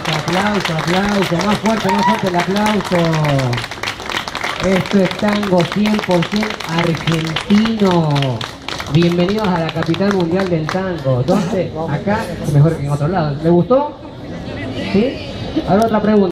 aplauso, aplauso, más fuerte el aplauso. Esto es tango 100% argentino. Bienvenidos a la capital mundial del tango. Entonces, acá es mejor que en otro lado. ¿Le gustó? ¿Sí? Ahora otra pregunta.